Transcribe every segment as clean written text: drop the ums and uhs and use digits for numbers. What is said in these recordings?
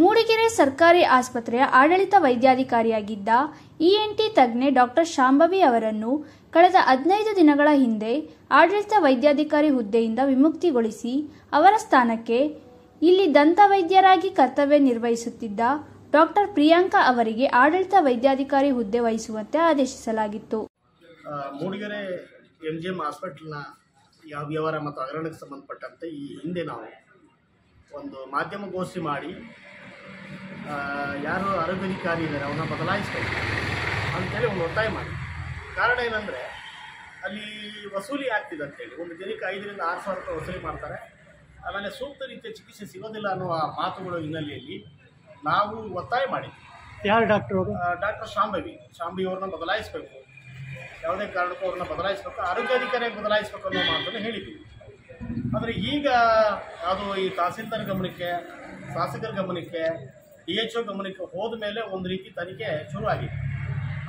ಮೂಡಿಗೆರೆ ಸರ್ಕಾರಿ ಆಸ್ಪತ್ರೆಯ ಆಡಳಿತ ವೈದ್ಯಾಧಿಕಾರಿಯಾಗಿದ್ದ ENT ತಜ್ಞೆ ಡಾಕ್ಟರ್ ಶಾಂಭವಿ ಅವರನ್ನು ಕಳೆದ 15 ದಿನಗಳ ಹಿಂದೆ ಆಡಳಿತ ವೈದ್ಯಾಧಿಕಾರಿ ಹುದ್ದೆಯಿಂದ ವಿಮುಕ್ತಿಗೊಳಿಸಿ ಅವರ ಸ್ಥಾನಕ್ಕೆ ಇಲ್ಲಿ ದಂತ ವೈದ್ಯರಾಗಿ ಕರ್ತವ್ಯ ನಿರ್ವಹಿಸುತ್ತಿದ್ದ ಡಾಕ್ಟರ್ ಪ್ರಿಯಾಂಕಾ ಅವರಿಗೆ ಆಡಳಿತ ವೈದ್ಯಾಧಿಕಾರಿ ಹುದ್ದೆ ವಹಿಸುವಂತೆ ಆದೇಶಿಸಲಾಗಿತ್ತು. ಮೂಡಿಗೆರೆ ಎಂಜಿಎಂ ಹಾಸ್ಪಿಟಲ್ನ ಯಾವ ವ್ಯವಹಾರ ಮತ್ತು ಹಗರಣಕ್ಕೆ ಸಂಬಂಧಪಟ್ಟಂತೆ ಈ ಹಿಂದೆ ನಾವು ಒಂದು ಮಾಧ್ಯಮಗೋಷ್ಠಿ ಮಾಡಿ ಯಾರು ಆರೋಗ್ಯಾಧಿಕಾರಿ ಇದ್ದಾರೆ ಅವನ್ನ ಬದಲಾಯಿಸ್ಬೇಕು ಅಂತೇಳಿ ಒಂದು ಒತ್ತಾಯ ಮಾಡಿ. ಕಾರಣ ಏನಂದರೆ ಅಲ್ಲಿ ವಸೂಲಿ ಆಗ್ತಿದೆ ಅಂತೇಳಿ ಒಂದು ಜನಕ್ಕೆ 5,000 to 6,000 ರೂಪಾಯಿ ವಸೂಲಿ ಮಾಡ್ತಾರೆ. ಆಮೇಲೆ ಸೂಕ್ತ ರೀತಿಯ ಚಿಕಿತ್ಸೆ ಸಿಗೋದಿಲ್ಲ ಅನ್ನುವ ಮಾತುಗಳು ಹಿನ್ನೆಲೆಯಲ್ಲಿ ನಾವು ಒತ್ತಾಯ ಮಾಡಿ ಯಾರು ಡಾಕ್ಟರ್ ಶಾಂಭವಿ ಅವ್ರನ್ನ ಬದಲಾಯಿಸಬೇಕು, ಯಾವುದೇ ಕಾರಣಕ್ಕೂ ಅವ್ರನ್ನ ಬದಲಾಯಿಸಬೇಕು, ಆರೋಗ್ಯಾಧಿಕಾರಿಯಾಗಿ ಬದಲಾಯಿಸಬೇಕು ಅನ್ನೋ ಮಾತನ್ನು ಹೇಳಿದ್ದೀವಿ. ಆದರೆ ಈಗ ಅದು ಈ ತಹಸೀಲ್ದಾರ್ ಗಮನಕ್ಕೆ, ಶಾಸಕರ ಗಮನಕ್ಕೆ, DHO ಗಮನಕ್ಕೆ ಹೋದ ಮೇಲೆ ಒಂದು ರೀತಿ ತನಿಖೆ ಶುರುವಾಗಿದೆ.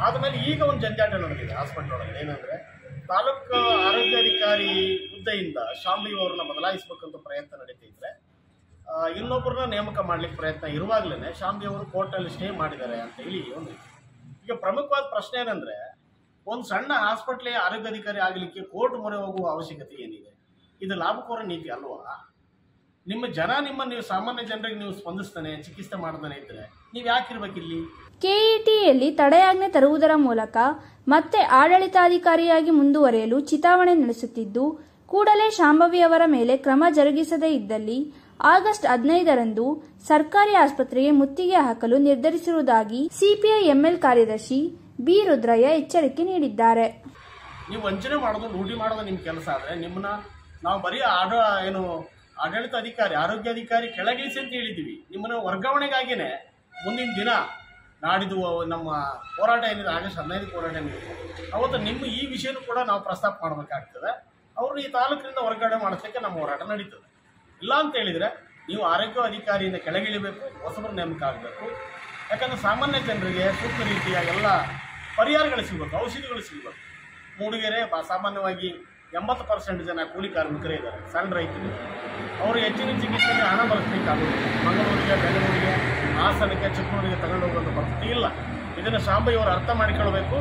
ಆದಮೇಲೆ ಈಗ ಒಂದು ಜಂಜಾಟ ನಡೆದಿದೆ ಹಾಸ್ಪಿಟಲ್ ಒಳಗಡೆ. ಏನಂದರೆ ತಾಲೂಕು ಆರೋಗ್ಯಾಧಿಕಾರಿ ಹುದ್ದೆಯಿಂದ ಶಾಂಭವಿ ಅವ್ರನ್ನ ಬದಲಾಯಿಸಬೇಕಂತ ಪ್ರಯತ್ನ ನಡೀತಿದ್ರೆ ಇನ್ನೊಬ್ಬರನ್ನ ನೇಮಕ ಮಾಡಲಿಕ್ಕೆ ಪ್ರಯತ್ನ ಇರುವಾಗಲೇ ಶಾಂಭವಿ ಅವರು ಕೋರ್ಟಲ್ಲಿ ಸ್ಟೇ ಮಾಡಿದ್ದಾರೆ ಅಂತ ಹೇಳಿ ಒಂದು ಈಗ ಪ್ರಮುಖವಾದ ಪ್ರಶ್ನೆ ಏನಂದರೆ ಒಂದು ಸಣ್ಣ ಹಾಸ್ಪಿಟ್ಲೇ ಆರೋಗ್ಯಾಧಿಕಾರಿ ಆಗಲಿಕ್ಕೆ ಕೋರ್ಟ್ ಮೊರೆ ಹೋಗುವ ಅವಶ್ಯಕತೆ ಏನಿದೆ? ಇದು ಲಾಭಕೋರ ನೀತಿ ಅಲ್ವಾ? ನಿಮ್ಮ ಜನ ನೀವು ಸಾಮಾನ್ಯ ಜನರಿಗೆ ನೀವು ಸ್ಪಂದಿಸ್ತಾನೆ, ಚಿಕಿತ್ಸೆ ಮಾಡ್ತಾನೆ ಇದ್ರೆ ನೀವು ಯಾಕಿರ್ಬೇಕಿಲ್ಲಿ? KETಯಲ್ಲಿ ತಡೆಯಾಜ್ಞೆ ತರುವುದರ ಮೂಲಕ ಮತ್ತೆ ಆಡಳಿತಾಧಿಕಾರಿಯಾಗಿ ಮುಂದುವರೆಯಲು ಚಿತಾವಣೆ ನಡೆಸುತ್ತಿದ್ದು, ಕೂಡಲೇ ಶಾಂಭವಿ ಅವರ ಮೇಲೆ ಕ್ರಮ ಜರುಗಿಸದೇ ಇದ್ದಲ್ಲಿ ಆಗಸ್ಟ್ 15 ಸರ್ಕಾರಿ ಆಸ್ಪತ್ರೆಗೆ ಮುತ್ತಿಗೆ ಹಾಕಲು ನಿರ್ಧರಿಸಿರುವುದಾಗಿ ಸಿಪಿಐ ML ಕಾರ್ಯದರ್ಶಿ BRudraya ಎಚ್ಚರಿಕೆ ನೀಡಿದ್ದಾರೆ. ನೀವು ವಂಚನೆ ಮಾಡೋದು, ಲೂಟಿ ಮಾಡೋದು ನಿಮ್ಮ ಕೆಲಸ. ಆದರೆ ನಿಮ್ಮನ್ನ ನಾವು ಬರೀ ಏನು ಆಡಳಿತಾಧಿಕಾರಿ ಆರೋಗ್ಯಾಧಿಕಾರಿ ಕೆಳಗಿಳಿಸಿ ಅಂತ ಹೇಳಿದ್ದೀವಿ. ನಿಮ್ಮನ್ನು ವರ್ಗಾವಣೆಗಾಗಿಯೇ ಮುಂದಿನ ದಿನ ನಾಡಿದ್ದು ನಮ್ಮ ಹೋರಾಟ ಏನಿದೆ ಆಗಸ್ಟ್ 15 ಹೋರಾಟ ಏನಿದೆ ಅವತ್ತು ನಿಮ್ಮ ಈ ವಿಷಯನೂ ಕೂಡ ನಾವು ಪ್ರಸ್ತಾಪ ಮಾಡಬೇಕಾಗ್ತದೆ. ಅವರು ಈ ತಾಲೂಕಿನಿಂದ ಹೊರಗಡೆ ಮಾಡಿಸಲಿಕ್ಕೆ ನಮ್ಮ ಹೋರಾಟ ನಡೀತದೆ. ಇಲ್ಲ ಅಂತ ಹೇಳಿದರೆ ನೀವು ಆರೋಗ್ಯ ಅಧಿಕಾರಿಯಿಂದ ಕೆಳಗಿಳಿಬೇಕು, ಹೊಸಬ್ರು ನೇಮಕ ಆಗಬೇಕು. ಯಾಕಂದರೆ ಸಾಮಾನ್ಯ ಜನರಿಗೆ ಸೂಕ್ತ ರೀತಿಯ ಎಲ್ಲ ಪರಿಹಾರಗಳು ಸಿಗಬೇಕು, ಔಷಧಿಗಳು ಸಿಗಬೇಕು. ಮೂಡಿಗೆರೆ ಸಾಮಾನ್ಯವಾಗಿ 80% ಜನ ಕೂಲಿ ಕಾರ್ಮಿಕರೇ ಇದ್ದಾರೆ, ಸಣ್ಣ ರೈತರು. ಅವರು ಹೆಚ್ಚಿನ ಚಿಕಿತ್ಸೆಗೆ ಹಣ ಬಳಸಬೇಕಾಗುತ್ತೆ. ಮಂಗಳೂರಿಗೆ, ಬೆಂಗಳೂರಿಗೆ, ಹಾಸನಕ್ಕೆ, ಚಿಕ್ಕಮಗಳೂರಿಗೆ ತಗೊಂಡೋಗುವಂಥ ಪರಿಸ್ಥಿತಿ ಇಲ್ಲ. ಇದನ್ನು ಶಾಂಭವಿ ಅವರು ಅರ್ಥ ಮಾಡಿಕೊಳ್ಬೇಕು.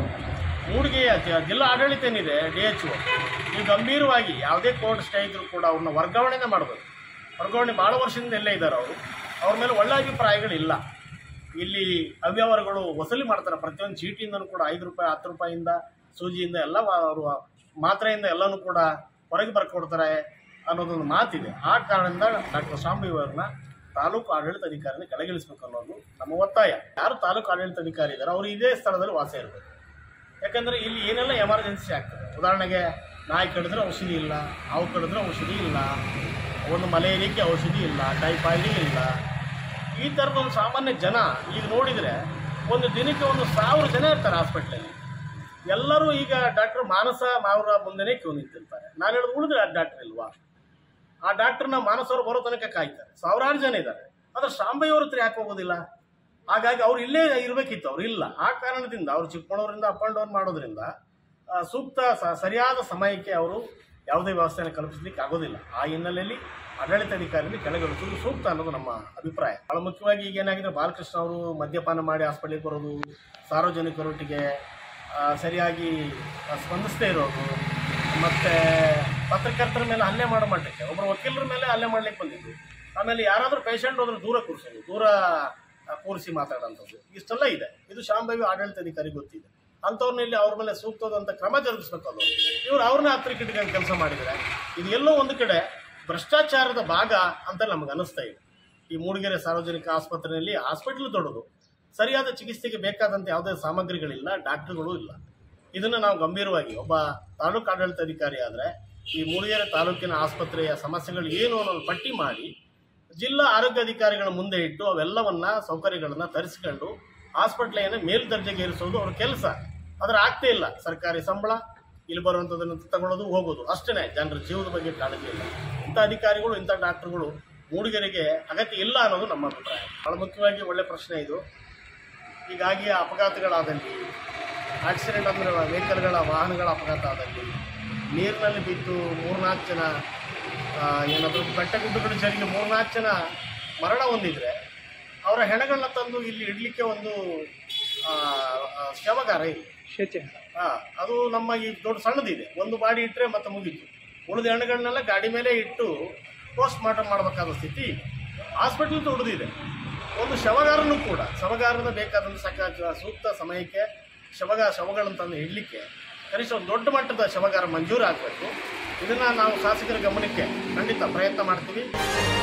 ಮೂಡಿಗೆಯ ಜಿಲ್ಲಾ ಆಡಳಿತ ಏನಿದೆ, DHO, ನೀವು ಗಂಭೀರವಾಗಿ ಯಾವುದೇ ಕೋರ್ಟ್ ಸ್ಟೇ ಇದ್ದರೂ ಕೂಡ ಅವ್ರನ್ನ ವರ್ಗಾವಣೆನೇ ಮಾಡಬೇಕು. ವರ್ಗಾವಣೆ ಭಾಳ ವರ್ಷದಿಂದ ಎಲ್ಲೇ ಇದ್ದಾರೆ ಅವರು, ಅವ್ರ ಮೇಲೆ ಒಳ್ಳೆ ಅಭಿಪ್ರಾಯಗಳಿಲ್ಲ. ಇಲ್ಲಿ ಅವ್ಯವಹಾರಗಳು ವಸೂಲಿ ಮಾಡ್ತಾರೆ. ಪ್ರತಿಯೊಂದು ಚೀಟಿಯಿಂದನೂ ಕೂಡ ₹5, ₹10 ಸೂಜಿಯಿಂದ ಎಲ್ಲ ಅವರು ಮಾತ್ರೆಯಿಂದ ಎಲ್ಲನೂ ಕೂಡ ಹೊರಗೆ ಬರ್ಕೊಡ್ತಾರೆ ಅನ್ನೋದೊಂದು ಮಾತಿದೆ. ಆ ಕಾರಣದಿಂದ ಡಾಕ್ಟರ್ ಶಾಂಭವಿ ಅವ್ರನ್ನ ತಾಲೂಕು ಆಡಳಿತಾಧಿಕಾರಿನ ಕೆಳಗಿಳಿಸಬೇಕು ಅನ್ನೋದು ನಮ್ಮ ಒತ್ತಾಯ. ಯಾರು ತಾಲೂಕು ಆಡಳಿತಾಧಿಕಾರಿ ಇದ್ದಾರೆ ಅವರು ಇದೇ ಸ್ಥಳದಲ್ಲಿ ವಾಸ ಇರಬೇಕು. ಯಾಕಂದರೆ ಇಲ್ಲಿ ಏನೆಲ್ಲ ಎಮರ್ಜೆನ್ಸಿ ಆಗ್ತದೆ. ಉದಾಹರಣೆಗೆ ನಾಯಿ ಕಡಿದ್ರೆ ಔಷಧಿ ಇಲ್ಲ, ಹಾವು ಕಡಿದ್ರೆ ಔಷಧಿ ಇಲ್ಲ, ಒಂದು ಮಲೇರಿಯಾಕ್ಕೆ ಔಷಧಿ ಇಲ್ಲ, ಟೈಫಾಯ್ಡಿಗೆ ಇಲ್ಲ. ಈ ಥರದ ಒಂದು ಸಾಮಾನ್ಯ ಜನ ಈಗ ನೋಡಿದರೆ ಒಂದು ದಿನಕ್ಕೆ 1,000 ಜನ ಇರ್ತಾರೆ ಹಾಸ್ಪಿಟ್ಲಲ್ಲಿ. ಎಲ್ಲರೂ ಈಗ ಡಾಕ್ಟರ್ ಮಾನಸ ಅವರ ಮುಂದೆನೇ ಕ್ಯೂ ನಿಂತಿರ್ತಾರೆ. ನಾನು ಹೇಳಿದ್ರು ಉಳಿದ್ರೆ ಆ ಡಾಕ್ಟರ್ ಇಲ್ವಾ? ಆ ಡಾಕ್ಟರ್ನ ಮಾನಸವ್ರು ಬರೋ ತನಕ ಕಾಯ್ತಾರೆ. ಸಾವಿರಾರು ಜನ ಇದ್ದಾರೆ. ಆದರೆ ಶಾಂಭವಿ ಅವ್ರ ಹತ್ರ ಯಾಕೆ ಹೋಗೋದಿಲ್ಲ? ಹಾಗಾಗಿ ಅವ್ರು ಇಲ್ಲೇ ಇರಬೇಕಿತ್ತು, ಅವ್ರು ಇಲ್ಲ. ಆ ಕಾರಣದಿಂದ ಅವರು ಚಿಕ್ಕಮಗಳೂರಿಂದ ಅಪ್ ಆ್ಯಂಡ್ ಡೌನ್ ಮಾಡೋದ್ರಿಂದ ಸೂಕ್ತ ಸರಿಯಾದ ಸಮಯಕ್ಕೆ ಅವರು ಯಾವುದೇ ವ್ಯವಸ್ಥೆಯನ್ನು ಕಲ್ಪಿಸಲಿಕ್ಕೆ ಆಗೋದಿಲ್ಲ. ಆ ಹಿನ್ನೆಲೆಯಲ್ಲಿ ಆಡಳಿತಾಧಿಕಾರಿಯಲ್ಲಿ ಕೆಳಗಿಳಿಸುವುದು ಸೂಕ್ತ ಅನ್ನೋದು ನಮ್ಮ ಅಭಿಪ್ರಾಯ. ಬಹಳ ಮುಖ್ಯವಾಗಿ ಈಗ ಏನಾಗಿದೆ, ಬಾಲಕೃಷ್ಣ ಅವರು ಮದ್ಯಪಾನ ಮಾಡಿ ಹಾಸ್ಪಿಟ್ಲಿಗೆ ಬರೋದು, ಸಾರ್ವಜನಿಕರೊಟ್ಟಿಗೆ ಸರಿಯಾಗಿ ಸ್ಪಂದಿಸದೇ ಇರೋದು, ಮತ್ತು ಪತ್ರಕರ್ತರ ಮೇಲೆ ಹಲ್ಲೆ ಮಾಡೋ ಮಟ್ಟಕ್ಕೆ ಒಬ್ಬರು ವಕೀಲರ ಮೇಲೆ ಹಲ್ಲೆ ಮಾಡಲಿಕ್ಕೆ ಬಂದಿದ್ದು, ಆಮೇಲೆ ಯಾರಾದರೂ ಪೇಷಂಟ್ ಹೋದ್ರೆ ದೂರ ಕೂರಿಸಿ ಮಾತಾಡೋಂಥದ್ದು, ಇಷ್ಟೆಲ್ಲ ಇದೆ. ಇದು ಶಾಂಭವಿ ಆಡಳಿತಾಧಿಕಾರಿ ಗೊತ್ತಿದೆ. ಅಂಥವ್ರನ್ನ ಇಲ್ಲಿ ಅವ್ರ ಮೇಲೆ ಸೂಕ್ತವಾದಂಥ ಕ್ರಮ ಜರುಗಿಸ್ಬೇಕಾದ್ರು ಇವರು ಅವ್ರನ್ನ ಹತ್ತಿರಕ್ಕೆ ಇಟ್ಕೊಂಡು ಕೆಲಸ ಮಾಡಿದರೆ ಇದು ಎಲ್ಲೋ ಒಂದು ಕಡೆ ಭ್ರಷ್ಟಾಚಾರದ ಭಾಗ ಅಂತ ನಮ್ಗೆ ಅನ್ನಿಸ್ತಾ ಇದೆ. ಈ ಮೂಡಿಗೆರೆ ಸಾರ್ವಜನಿಕ ಆಸ್ಪತ್ರೆಯಲ್ಲಿ ಹಾಸ್ಪಿಟ್ಲ್ ದೊಡ್ಡದು, ಸರಿಯಾದ ಚಿಕಿತ್ಸೆಗೆ ಬೇಕಾದಂಥ ಯಾವುದೇ ಸಾಮಗ್ರಿಗಳಿಲ್ಲ, ಡಾಕ್ಟರ್ಗಳು ಇಲ್ಲ. ಇದನ್ನು ನಾವು ಗಂಭೀರವಾಗಿ ಒಬ್ಬ ತಾಲೂಕು ಆಡಳಿತಾಧಿಕಾರಿ ಆದರೆ ಈ ಮೂಡಿಗೆರೆ ತಾಲೂಕಿನ ಆಸ್ಪತ್ರೆಯ ಸಮಸ್ಯೆಗಳು ಏನು ಅನ್ನೋದು ಪಟ್ಟಿ ಮಾಡಿ ಜಿಲ್ಲಾ ಆರೋಗ್ಯಾಧಿಕಾರಿಗಳ ಮುಂದೆ ಇಟ್ಟು ಅವೆಲ್ಲವನ್ನು ಸೌಕರ್ಯಗಳನ್ನು ತರಿಸಿಕೊಂಡು ಹಾಸ್ಪಿಟ್ಲೆಯನ್ನು ಮೇಲ್ದರ್ಜೆಗೇರಿಸೋದು ಅವ್ರ ಕೆಲಸ. ಆದರೆ ಆಗ್ತೇ ಇಲ್ಲ. ಸರ್ಕಾರಿ ಸಂಬಳ ಇಲ್ಲಿ ಬರುವಂಥದ್ದನ್ನು ತಗೊಳ್ಳೋದು, ಹೋಗೋದು ಅಷ್ಟೇ. ಜನರ ಜೀವದ ಬಗ್ಗೆ ಕಾಳಜಿ ಇಲ್ಲ. ಇಂಥ ಅಧಿಕಾರಿಗಳು, ಇಂಥ ಡಾಕ್ಟರ್ಗಳು ಮೂಡಿಗೆರೆಗೆ ಅಗತ್ಯ ಇಲ್ಲ ಅನ್ನೋದು ನಮ್ಮ ಅಭಿಪ್ರಾಯ. ಭಾಳ ಮುಖ್ಯವಾಗಿ ಒಳ್ಳೆ ಪ್ರಶ್ನೆ ಇದು. ಹೀಗಾಗಿ ಅಪಘಾತಗಳಾದಲ್ಲಿ, ಆಕ್ಸಿಡೆಂಟ್ ಅಂದರೆ ವಾಹನಗಳ ಅಪಘಾತ ಆದಲ್ಲಿ, ನೀರಿನಲ್ಲಿ ಬಿದ್ದು 3-4 ಜನ ಏನಾದರೂ ಬೆಟ್ಟ ಗುಡ್ಡುಗಳು ಜರಿಗೆ 3-4 ಜನ ಮರಣ ಹೊಂದಿದರೆ ಆ ಅವರ ಹೆಣಗಳನ್ನ ತಂದು ಇಲ್ಲಿ ಇಡಲಿಕ್ಕೆ ಒಂದು ಶವಗಾರ ಇದೆ ಶೇಚೆ. ಅದು ನಮ್ಮ ಈ ದೊಡ್ಡ ಸಣ್ಣದಿದೆ, ಒಂದು ಬಾಡಿ ಇಟ್ಟರೆ ಮತ್ತೆ ಮುಗಿತು. ಉಳಿದ ಹೆಣಗಳನ್ನೆಲ್ಲ ಗಾಡಿ ಮೇಲೆ ಇಟ್ಟು ಪೋಸ್ಟ್ ಮಾರ್ಟಮ್ ಮಾಡಬೇಕಾದ ಸ್ಥಿತಿ. ಹಾಸ್ಪಿಟಲ್ ದೊಡ್ಡದಿದೆ, ಒಂದು ಶವಗಾರನೂ ಕೂಡ ಶವಗಾರದ ಬೇಕಾದಂಥ ಸೂಕ್ತ ಸಮಯಕ್ಕೆ ಶವಗಳನ್ನು ತಂದು ಇಡಲಿಕ್ಕೆ ಕನಿಷ್ಠ ಒಂದು ದೊಡ್ಡ ಮಟ್ಟದ ಶವಗಾರ ಮಂಜೂರಾಗಬೇಕು. ಇದನ್ನು ನಾವು ಶಾಸಕರ ಗಮನಕ್ಕೆ ಖಂಡಿತ ಪ್ರಯತ್ನ ಮಾಡ್ತೀವಿ.